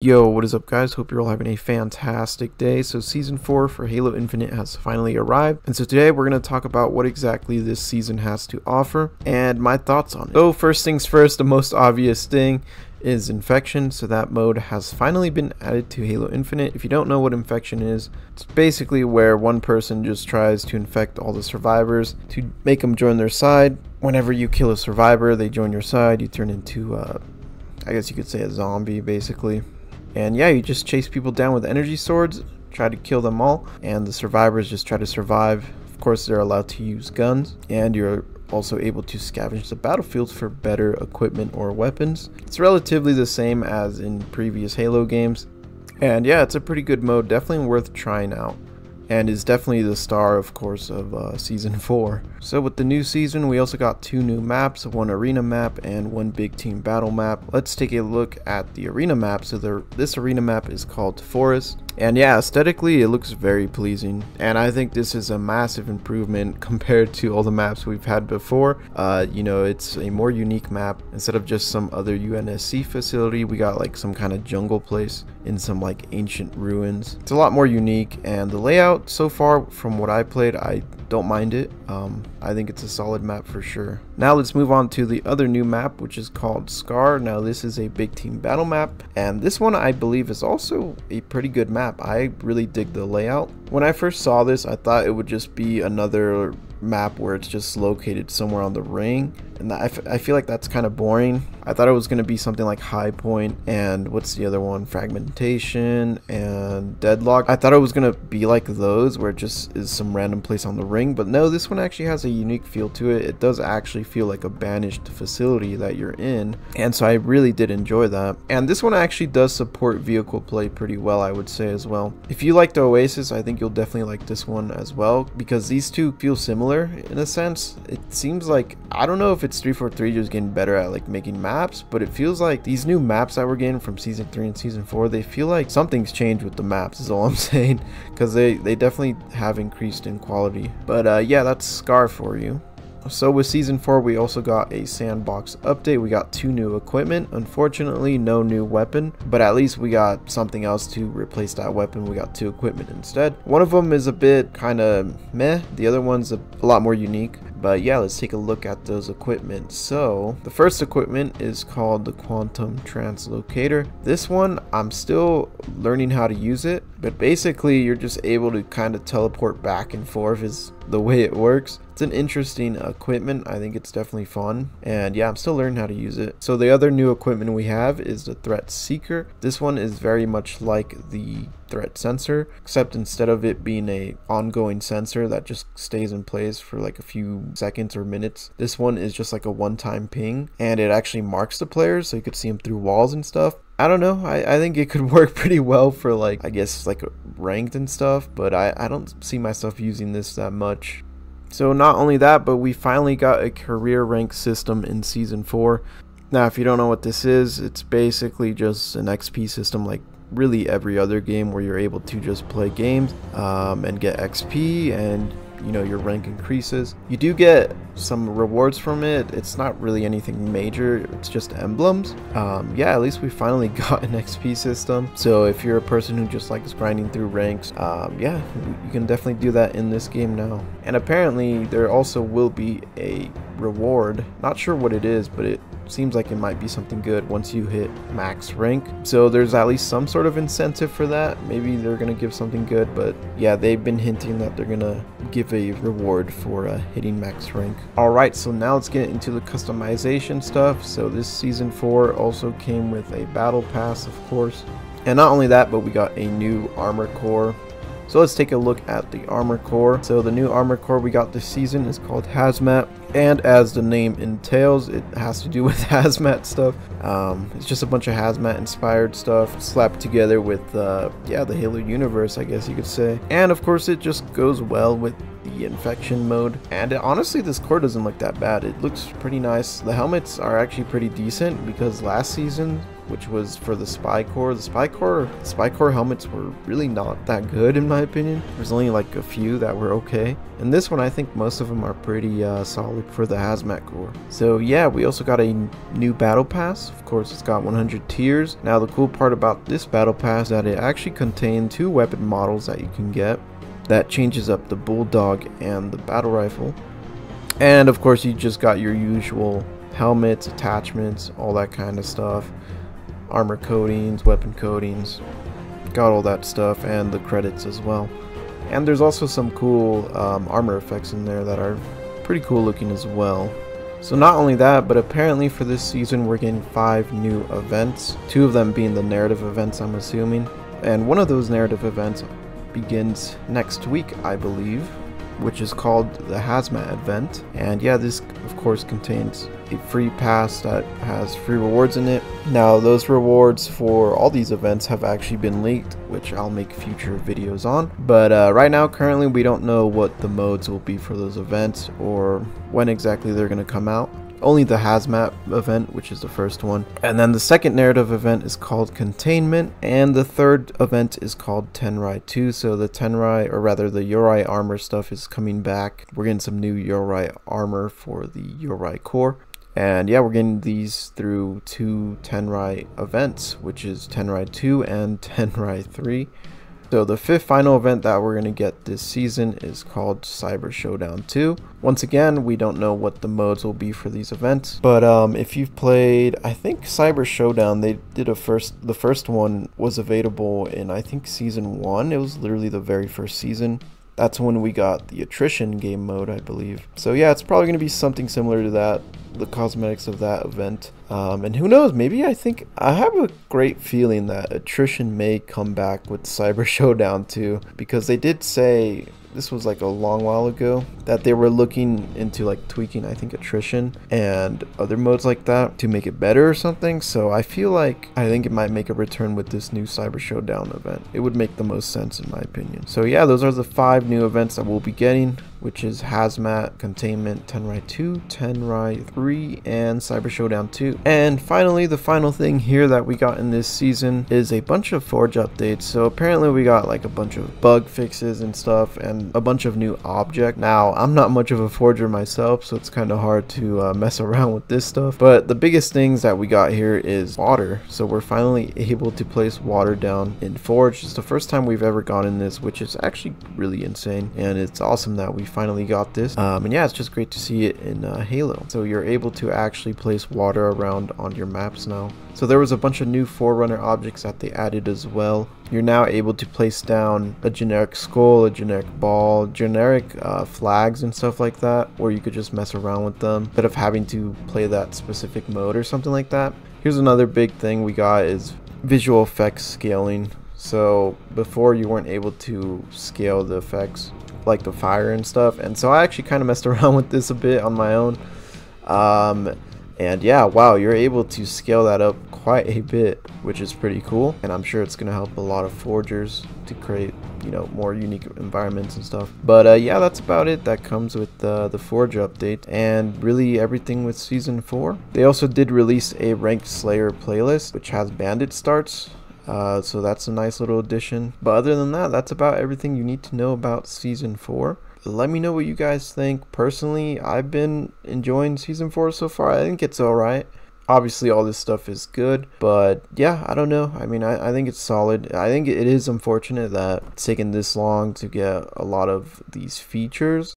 Yo, what is up guys? Hope you're all having a fantastic day. So season 4 for Halo Infinite has finally arrived, and so today we're going to talk about what exactly this season has to offer and my thoughts on it. So first things first, the most obvious thing is infection. So that mode has finally been added to Halo Infinite. If you don't know what infection is, it's basically where one person just tries to infect all the survivors to make them join their side. Whenever you kill a survivor, they join your side, you turn into I guess you could say a zombie basically. And yeah, you just chase people down with energy swords, try to kill them all, and the survivors just try to survive. Of course, they're allowed to use guns, and you're also able to scavenge the battlefields for better equipment or weapons. It's relatively the same as in previous Halo games. And yeah, it's a pretty good mode, definitely worth trying out, and is definitely the star, of course, of Season 4. So with the new season, we also got 2 new maps, one arena map and one big team battle map. Let's take a look at the arena map. So this arena map is called Forest. And yeah, aesthetically, it looks very pleasing. And I think this is a massive improvement compared to all the maps we've had before. You know, it's a more unique map. Instead of just some other UNSC facility, we got like some kind of jungle place in some like ancient ruins. It's a lot more unique, and the layout so far from what I played, I don't mind it. I think it's a solid map for sure. Now let's move on to the other new map, which is called Scar. Now this is a big team battle map, and this one I believe is also a pretty good map. I really dig the layout. When I first saw this, I thought it would just be another map where it's just located somewhere on the ring, and I feel like that's kind of boring. I thought it was going to be something like High Point, and what's the other one, Fragmentation and Deadlock. I thought it was going to be like those where it just is some random place on the ring, but no, this one actually has a unique feel to it. It does actually feel like a banished facility that you're in, and so I really did enjoy that. And this one actually does support vehicle play pretty well, I would say, as well. If you like the Oasis, I think you'll definitely like this one as well, because these two feel similar in a sense. It seems like, I don't know if it's 343 just getting better at like making maps, but it feels like these new maps that we're getting from season 3 and season 4, they feel like something's changed with the maps is all I'm saying, because they definitely have increased in quality. But yeah, that's Scar for you. So with season 4, we also got a sandbox update. We got 2 new equipment, unfortunately no new weapon, but at least we got something else to replace that weapon. We got 2 equipment instead. One of them is a bit kind of meh, the other one's a lot more unique. But yeah, let's take a look at those equipment. So the first equipment is called the Quantum Translocator. This one, I'm still learning how to use it, but basically you're just able to kind of teleport back and forth is the way it works. It's an interesting equipment. I think it's definitely fun, and yeah, I'm still learning how to use it. So the other new equipment we have is the Threat Seeker. This one is very much like the Threat Sensor, except instead of it being a ongoing sensor that just stays in place for like a few seconds or minutes, this one is just like a one-time ping, and it actually marks the players so you could see them through walls and stuff. I don't know, I think it could work pretty well for like, I guess like ranked and stuff, but I don't see myself using this that much. So not only that, but we finally got a career rank system in season 4. Now if you don't know what this is, it's basically just an XP system like really every other game, where you're able to just play games and get XP, and you know, your rank increases. You do get some rewards from it. It's not really anything major, it's just emblems. Yeah, at least we finally got an XP system. So if you're a person who just likes grinding through ranks, yeah, you can definitely do that in this game now. And apparently there also will be a reward, not sure what it is, but it seems like it might be something good once you hit max rank. So there's at least some sort of incentive for that. Maybe they're gonna give something good, but yeah, they've been hinting that they're gonna give a reward for hitting max rank. All right, so now let's get into the customization stuff. So this season 4 also came with a battle pass, of course, and not only that, but we got a new armor core. So let's take a look at the armor core. So the new armor core we got this season is called Hazmat, and as the name entails, it has to do with hazmat stuff. It's just a bunch of hazmat inspired stuff slapped together with yeah, the Halo universe, I guess you could say. And of course it just goes well with the the infection mode. And honestly, this core doesn't look that bad. It looks pretty nice. The helmets are actually pretty decent because last season, which was for the Spy Corps. The Spy Corps helmets were really not that good in my opinion. There's only like a few that were okay. And this one, I think most of them are pretty solid for the Hazmat Corps. So yeah, we also got a new battle pass. Of course, it's got 100 tiers. Now the cool part about this battle pass is that it actually contained two weapon models that you can get. That changes up the Bulldog and the battle rifle. And of course, you just got your usual helmets, attachments, all that kind of stuff. Armor coatings, weapon coatings, got all that stuff, and the credits as well. And there's also some cool armor effects in there that are pretty cool looking as well. So not only that, but apparently for this season we're getting 5 new events, 2 of them being the narrative events, I'm assuming. And one of those narrative events begins next week, I believe, which is called the Hazmat event. And yeah, this of course contains a free pass that has free rewards in it. Now those rewards for all these events have actually been leaked, which I'll make future videos on, but right now currently we don't know what the modes will be for those events or when exactly they're going to come out. Only the Hazmat event, which is the first one, and then the second narrative event is called Containment, and the third event is called Tenrai 2. So the Tenrai, or rather the Yorai armor stuff is coming back. We're getting some new Yorai armor for the Yorai Corps, and yeah, we're getting these through 2 Tenrai events, which is Tenrai 2 and Tenrai 3. So the 5th final event that we're going to get this season is called Cyber Showdown 2. Once again, we don't know what the modes will be for these events, but if you've played, I think Cyber Showdown, they did the first one was available in, I think, season 1. It was literally the very first season. That's when we got the Attrition game mode, I believe. So yeah, it's probably going to be something similar to that, the cosmetics of that event. And who knows, maybe I have a great feeling that Attrition may come back with Cyber Showdown 2, because they did say, this was like a long while ago, that they were looking into like tweaking, I think, Attrition and other modes like that to make it better or something. So I feel like, I think it might make a return with this new Cyber Showdown event. It would make the most sense in my opinion. So yeah, those are the 5 new events that we'll be getting, which is Hazmat, Containment, Tenrai 2, Tenrai 3, and Cyber Showdown 2. And finally, the final thing here that we got in this season is a bunch of Forge updates. So apparently we got like a bunch of bug fixes and stuff, and a bunch of new objects. Now, I'm not much of a forger myself, so it's kind of hard to mess around with this stuff. But the biggest things that we got here is water. So we're finally able to place water down in Forge. It's the first time we've ever gone in this, which is actually really insane. And it's awesome that we finally got this, and yeah, it's just great to see it in Halo. So you're able to actually place water around on your maps now. So there was a bunch of new Forerunner objects that they added as well. You're now able to place down a generic skull, a generic ball, generic flags and stuff like that, or you could just mess around with them instead of having to play that specific mode or something like that. Here's another big thing we got is visual effects scaling. So before, you weren't able to scale the effects like the fire and stuff, and so I actually kind of messed around with this a bit on my own, and yeah, wow, you're able to scale that up quite a bit, which is pretty cool, and I'm sure it's gonna help a lot of forgers to create, you know, more unique environments and stuff. But yeah, that's about it that comes with the Forge update, and really everything with season 4. They also did release a ranked Slayer playlist, which has bandit starts. So that's a nice little addition. But other than that, that's about everything you need to know about season 4. Let me know what you guys think. Personally, I've been enjoying season 4 so far. I think it's alright. Obviously, all this stuff is good, but yeah, I don't know. I mean, I think it's solid. I think it is unfortunate that it's taken this long to get a lot of these features,